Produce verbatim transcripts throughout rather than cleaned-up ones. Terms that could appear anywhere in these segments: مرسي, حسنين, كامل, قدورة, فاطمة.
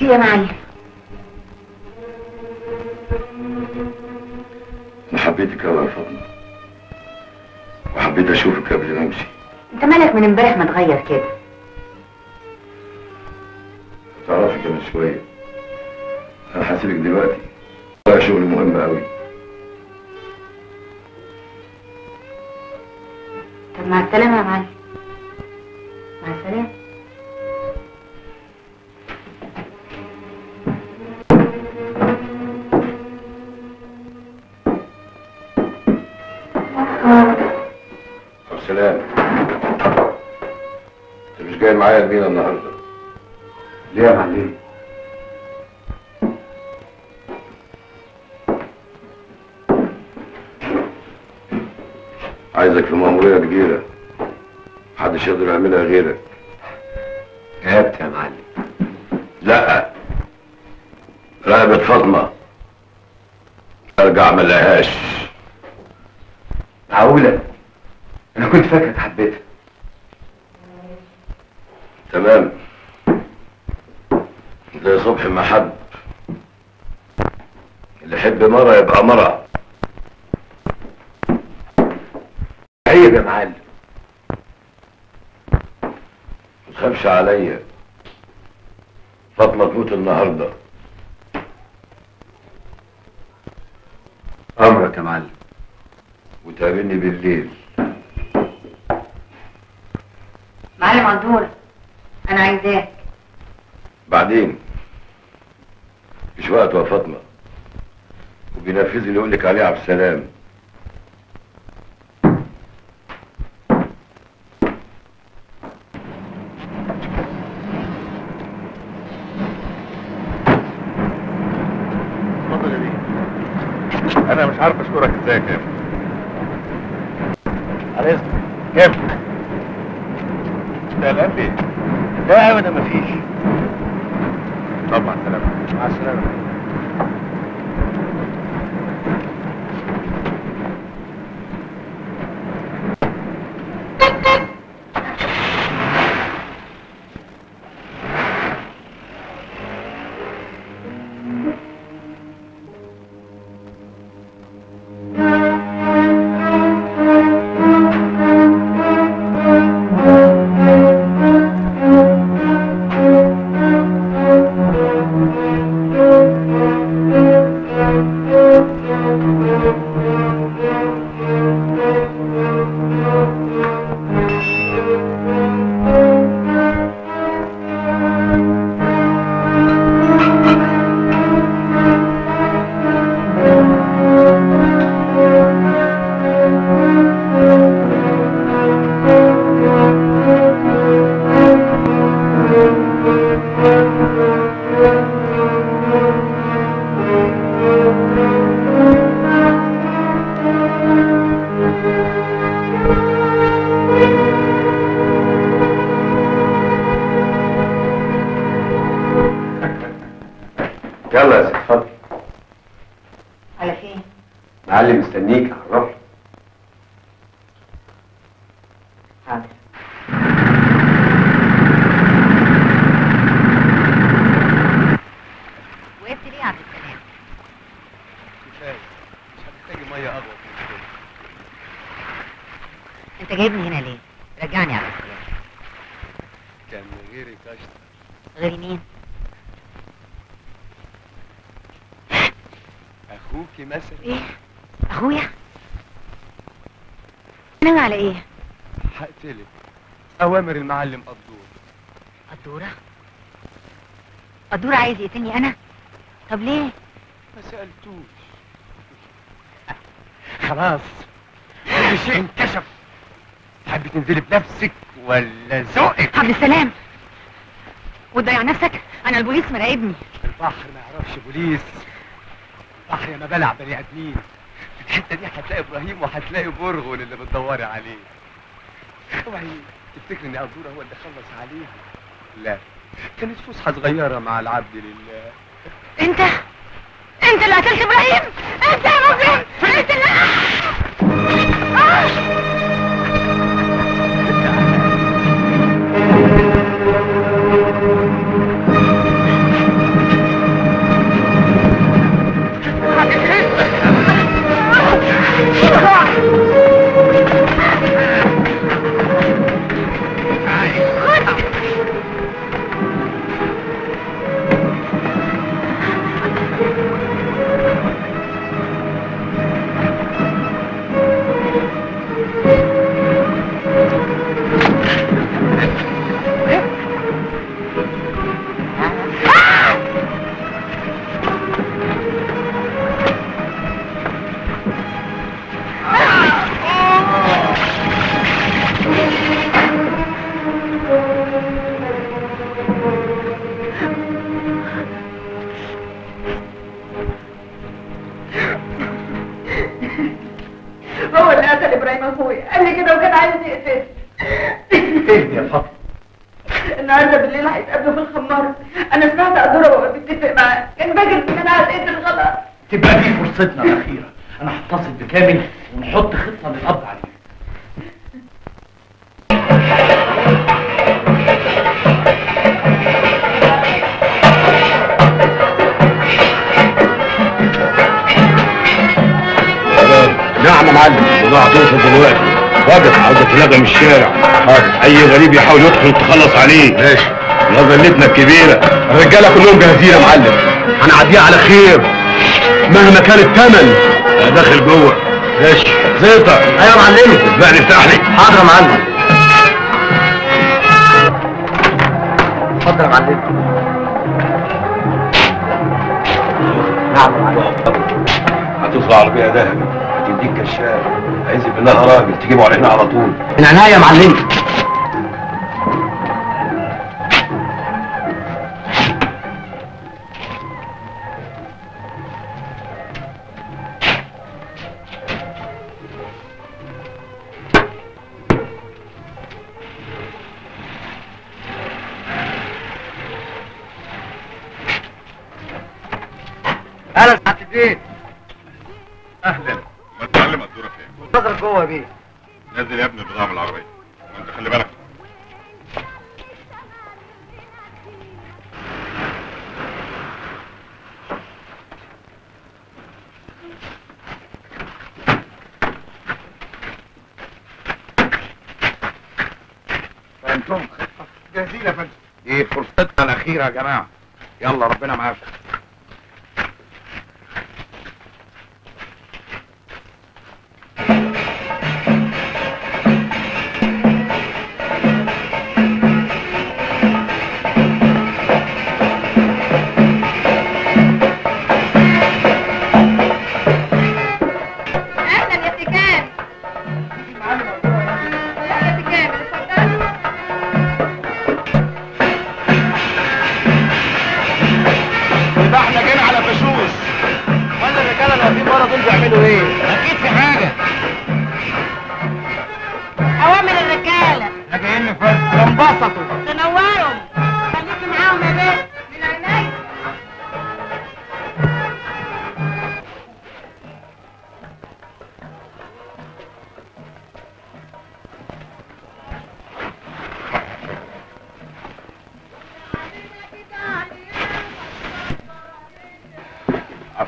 هي يا معلم. انا حبيتك قوي يا فاطمه، وحبيت اشوفك قبل ما امشي. انت مالك من امبارح ما تغير كده؟ تعرفي كمان شويه انا هسيبك دلوقتي، ده شغل مهم قوي. طب مع السلامه يا معلم. مع السلامه. طب سلام، انت مش جاي معايا المينا النهارده ليه يا معلم؟ عايزك في مأمورية كبيرة محدش يقدر يعملها غيرك. تعبت يا معلم. لا، رقبة فاطمة ارجع ملهاش. معقولة؟ انا كنت فاكرك حبيتها. تمام زي صبحي ما حب، اللي يحب مرة يبقى مرة. عيب يا معلم. متخافش عليا، فاطمة تموت النهارده. امرك يا معلم، وتقابلني بالليل. معلم قدورة انا عايزاك. بعدين مش وقته يا فاطمة، وبينفذي اللي يقولك عليه عبد السلام. أنا مش عارف أشكرك إزاي يا كامل. على إذنك كامل. أنت قلقان ليه؟ لا أبدا مفيش. طب مع السلامة. مع السلامة. يلا يا ست فاطمة. على فين؟ معلم مستنيك. عرفني. حاضر. وقفت ليه يا عبد السلام؟ مش عايز، مش هتحتاجي مية أغوى من كده. أنت جايبني هنا ليه؟ رجعني يا عبد السلام. كان من غيرك أشطر. غير مين؟ اخوكي مثلا. ايه؟ اخويا؟ ناوي على ايه؟ هقتلك. اوامر المعلم قدورة. قدورة؟ قدورة عايز يقتلني انا؟ طب ليه؟ ما سألتوش. خلاص كل شيء انكشف. تحبي تنزلي بنفسك ولا ذوقك؟ عبد السلام وتضيع نفسك؟ انا البوليس مراقبني. البحر ما يعرفش بوليس. بحر انا بلع بني ادمين. في الحته دي هتلاقي ابراهيم وهتلاقي برغل اللي بتدوري عليه. اوعي تفتكري ان قدورة هو اللي خلص عليها. لا، كانت فسحه صغيره مع العبد لله. انت انت اللي قتلت ابراهيم؟ انت يا مجرم، انت اللي آه! النهارده بالليل هيتقابلوا في الخماره، انا سمعت قدورة وهو بيتفق معاه، كان بجد ان انا هتقتل غلط. تبقى دي فرصتنا الاخيره، انا هتصل بكامل ونحط خطه للقبض عليه. نعم يا معلم، الموضوع هتوصل دلوقتي. واضح، عاوزة تلاقى من الشارع. حاضر. أي غريب يحاول يدخل تخلص عليه. ماشي. يا ذلتنا الكبيرة. الرجالة كلهم جاهزين يا معلم. هنعديها على خير. مهما كان الثمن. أنا داخل جوه. ماشي. زيطة. أيوة يا معلم. اسمعني افتح لي. حاضر يا معلم. اتفضل يا معلم. نعم يا معلم. هتوصل عربية ذهبي. دي كشاف عايز بالله راجل تجيبه علينا على طول. من عينيا يا معلم. اهلا سعاده الدين. اهلا. نظر جوه يا بيه. نزل يا ابني البضاعة من العربية، وانت خلي بالك. فانتم جاهزين يا فندم؟ دي فرصتنا الأخيرة يا جماعة، يلا ربنا معاكم.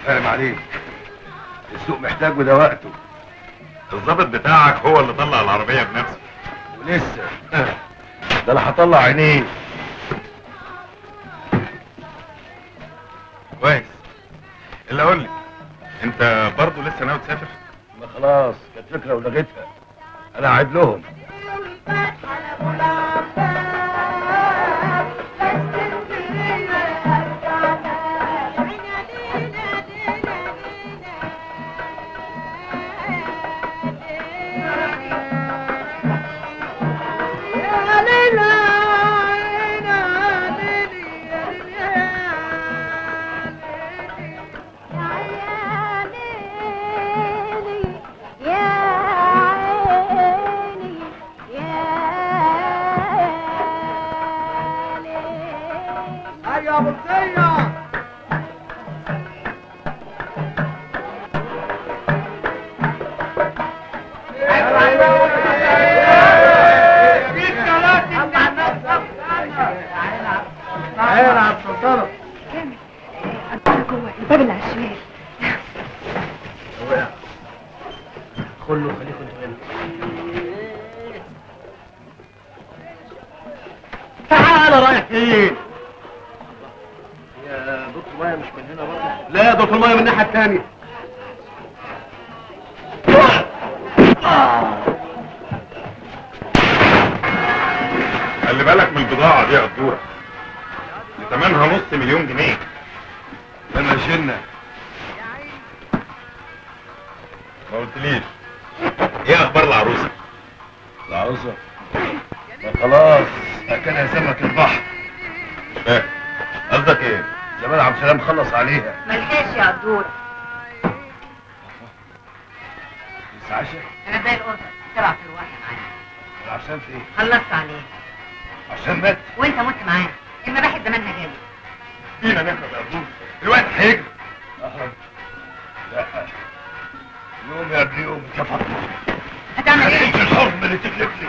فاهم عليك، السوق محتاج وده وقته. الظابط بتاعك هو اللي طلع العربية بنفسه. ولسه ده انا هطلع عينيه. كويس. اللي اقول لك، انت برضه لسه ناوي تسافر؟ ما خلاص، كانت فكرة ولغيتها. انا قاعد لهم. خلي بالك من البضاعة دي يا قدورة، تمنها نص مليون جنيه. لما شلنا ما قلتليش ايه اخبار العروسة؟ العروسة؟ خلاص كان هيسمك البحر. قصدك ايه؟ جمال عبد السلام خلص عليها. ملهاش يا قدورة. لسه عشاء؟ انا باقي القرطة، سبعة في الواحد معايا. العشاء في ايه؟ خلصت عليها. عشان مات وانت مت معانا. المباحث زمانها جايه. فينا نقرا يا ابوي الوقت هيجري. لا يوم يا ابن يوم يا فاطمه. هتعمل ايه؟ انت الحرم اللي تكلف لي.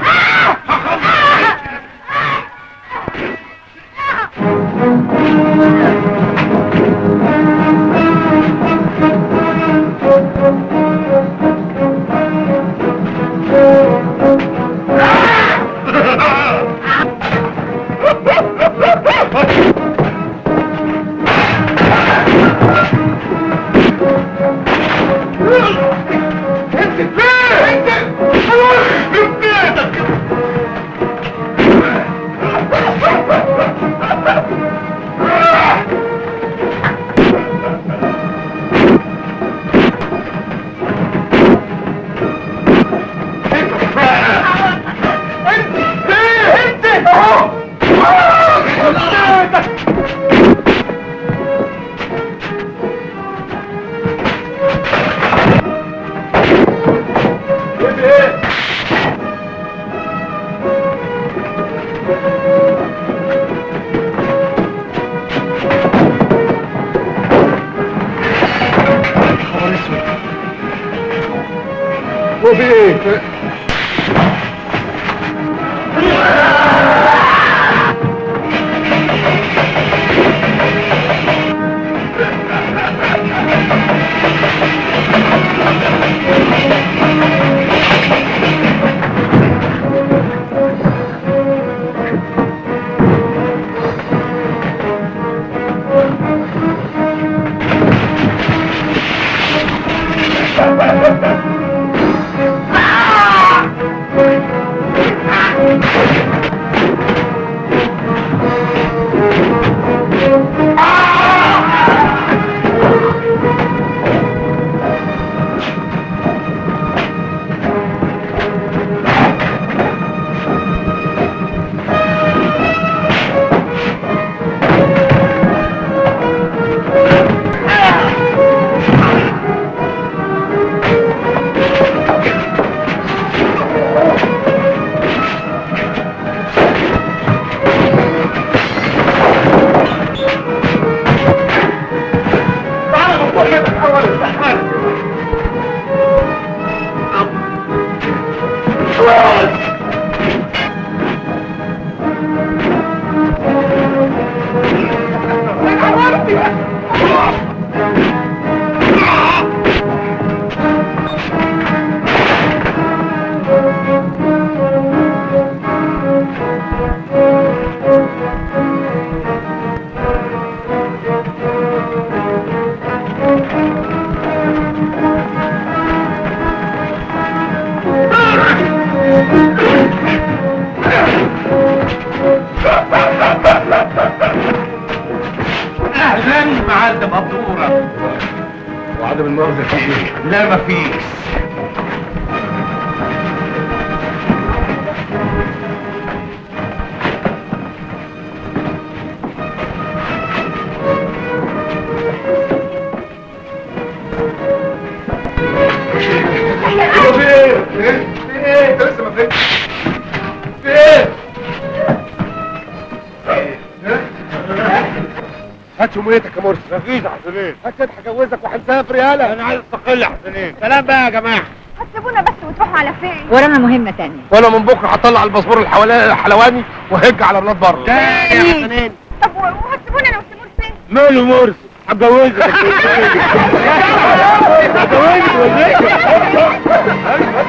انا عايز استقل يا حسنين. سلام بقى يا جماعه. هتسيبونا بس وتروحوا على فين؟ ورانا مهمه ثانيه. وانا من بكره هطلع الباسبور الحلواني وهج على بلاد بره. تاني يا حسنين. طب وهتسيبونا انا وسمور فين؟ ماله مرسي هتجوزك. هتجوزك.